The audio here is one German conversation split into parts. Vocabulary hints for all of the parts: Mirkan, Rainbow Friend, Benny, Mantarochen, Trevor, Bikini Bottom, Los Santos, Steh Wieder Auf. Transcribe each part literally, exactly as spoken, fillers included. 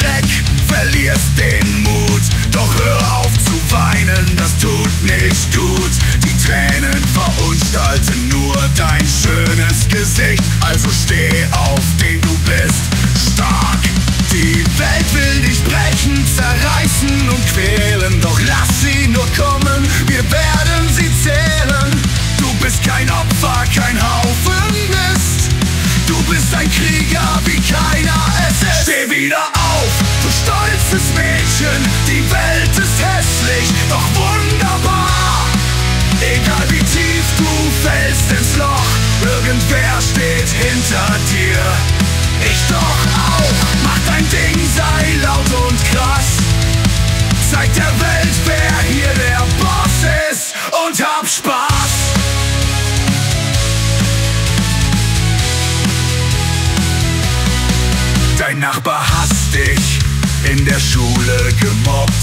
Dreck, verlierst den Mut. Doch hör auf zu weinen, das tut nicht gut. Die Tränen verunstalten nur dein schönes Gesicht. Also steh auf, den du bist, stark. Die Welt will dich brechen, zerreißen und quälen. Doch lass sie nur kommen, wir werden sie zählen. Du bist kein Opfer, kein Haufen Mist. Du bist ein Krieger, wie keiner es ist. Steh wieder auf, du stolzes Mädchen. Die Welt ist hässlich, doch wunderbar. Egal wie tief du fällst ins Loch, irgendwer steht hinter dir. Ich doch auch, mach dein Ding, sei laut und krass. Zeig der Welt, wer hier der Boss ist, und hab Spaß. Dein Nachbar hasst dich, in der Schule gemobbt.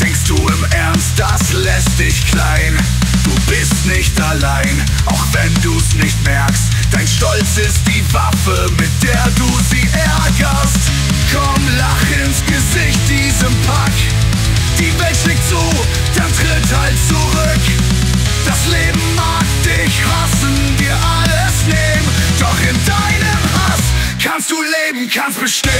Denkst du im Ernst, das lässt dich klein? Du bist nicht allein, auch wenn du's nicht merkst. Dein Stolz ist die Waffe, mit der du sie ärgerst. Komm, lach ins Gesicht diesem Pack. Die Welt schlägt zu, dann tritt halt zurück. Das Leben mag dich hassen, dir alles nehmen. Doch in deinem Hass kannst du leben, kannst bestehen.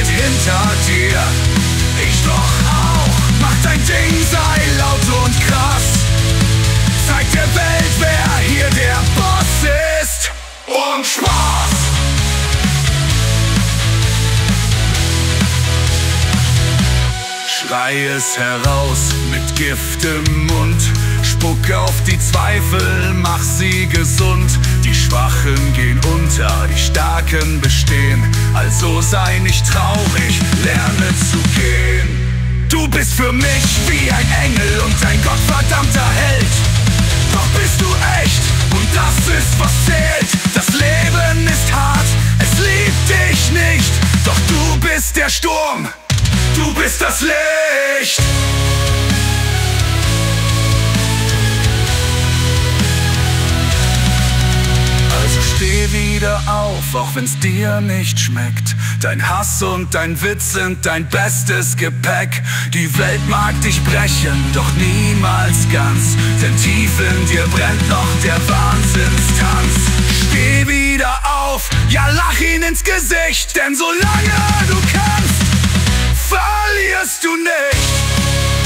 Hinter dir, ich doch auch. Mach dein Ding, sei laut und krass. Zeig der Welt, wer hier der Boss ist. Und Spaß. Schrei es heraus mit Gift im Mund. Spuck auf die Zweifel, mach sie gesund. Die Schwachen gehen unter, die Starken bestehen. Also sei nicht traurig, lerne zu gehen. Du bist für mich wie ein Engel und ein gottverdammter Held. Doch bist du echt und das ist, was zählt. Das Leben ist hart, es liebt dich nicht. Doch du bist der Sturm, du bist das Licht. Steh wieder auf, auch wenn's dir nicht schmeckt. Dein Hass und dein Witz sind dein bestes Gepäck. Die Welt mag dich brechen, doch niemals ganz. Denn tief in dir brennt noch der Wahnsinnstanz. Steh wieder auf, ja lach ihn ins Gesicht. Denn solange du kannst, verlierst du nicht.